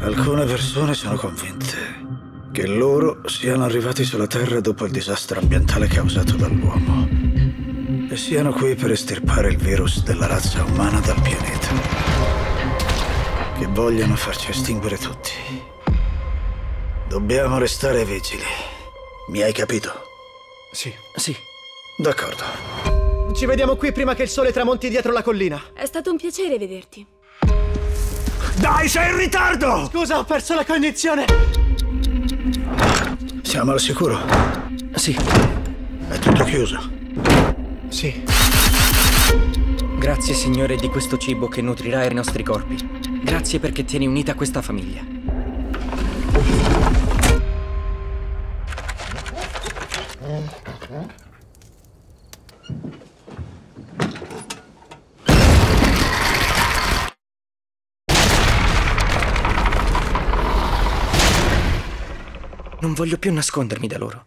Alcune persone sono convinte che loro siano arrivati sulla Terra dopo il disastro ambientale causato dall'uomo e siano qui per estirpare il virus della razza umana dal pianeta, che vogliano farci estinguere tutti. Dobbiamo restare vigili. Mi hai capito? Sì. Sì. D'accordo. Ci vediamo qui prima che il sole tramonti dietro la collina. È stato un piacere vederti. Dai, sei in ritardo! Scusa, ho perso la connessione. Siamo al sicuro? Sì. È tutto chiuso? Sì. Grazie, Signore, di questo cibo che nutrirà i nostri corpi. Grazie perché tieni unita questa famiglia. Non voglio più nascondermi da loro.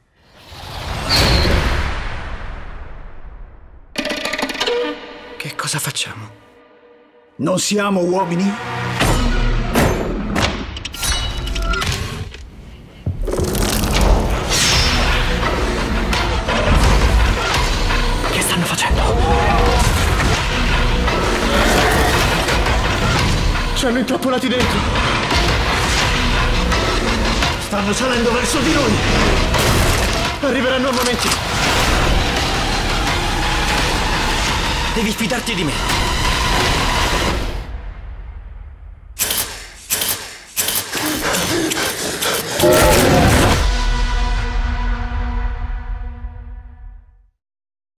Che cosa facciamo? Non siamo uomini? Che stanno facendo? Ci hanno intrappolati dentro! Stanno salendo verso di noi! Arriveranno armamenti! Devi fidarti di me!